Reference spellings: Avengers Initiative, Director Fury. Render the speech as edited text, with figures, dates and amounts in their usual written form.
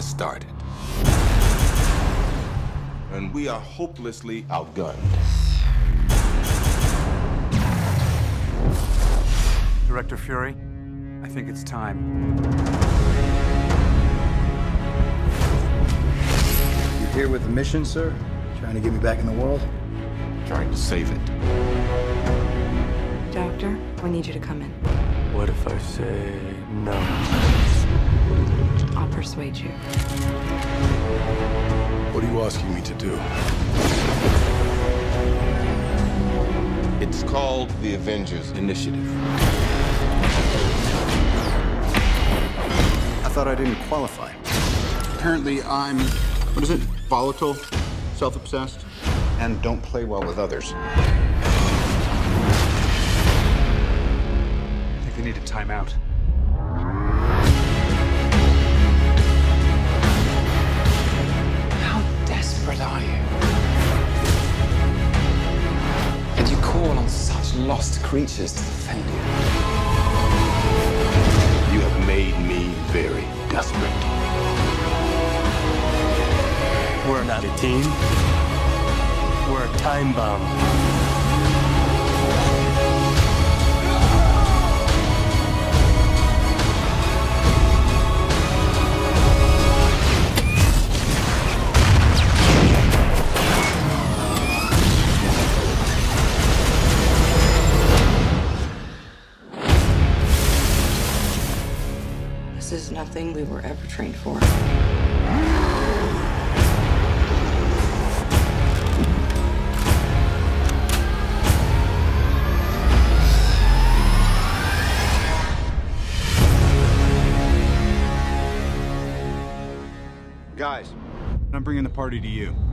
has started. And we are hopelessly outgunned. Director Fury, I think it's time. You're here with a mission, sir? Trying to get me back in the world? Trying to save it. Doctor, we need you to come in. What if I say no? I'll persuade you. What are you asking me to do? It's called the Avengers Initiative. I thought I didn't qualify. Apparently I'm, what is it, volatile, self-obsessed, and don't play well with others. I think they need a timeout. How desperate are you? And you call on such lost creatures to defend you. You have made me very desperate. We're not a team. We're a time bomb. This is nothing we were ever trained for. Guys, I'm bringing the party to you.